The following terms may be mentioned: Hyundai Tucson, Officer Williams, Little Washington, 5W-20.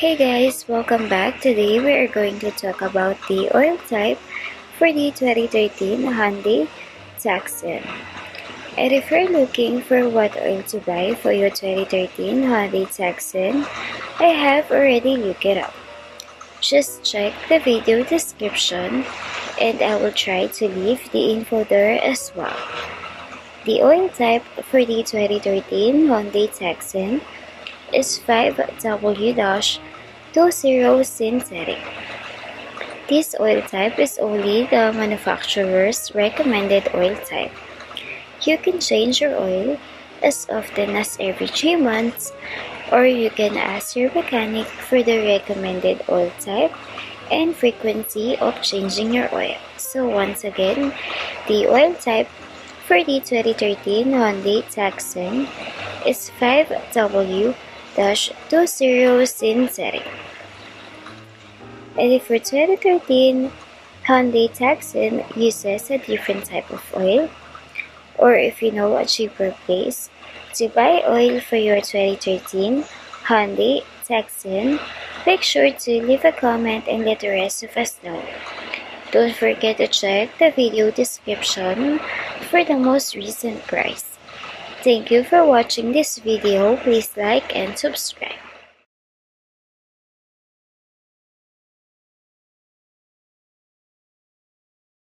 Hey guys, welcome back. Today we are going to talk about the oil type for the 2013 Hyundai Tucson. And if you're looking for what oil to buy for your 2013 Hyundai Tucson, I have already looked it up. Just check the video description and I will try to leave the info there as well. The oil type for the 2013 Hyundai Tucson is 5W-20 synthetic. This oil type is only the manufacturer's recommended oil type. You can change your oil as often as every 3 months, or you can ask your mechanic for the recommended oil type and frequency of changing your oil. So once again, the oil type for the 2013 Hyundai Tucson is 5W-20 synthetic. And if your 2013 Hyundai Tucson uses a different type of oil, or if you know a cheaper place to buy oil for your 2013 Hyundai Tucson, make sure to leave a comment and let the rest of us know. Don't forget to check the video description for the most recent price. Thank you for watching this video. Please like and subscribe.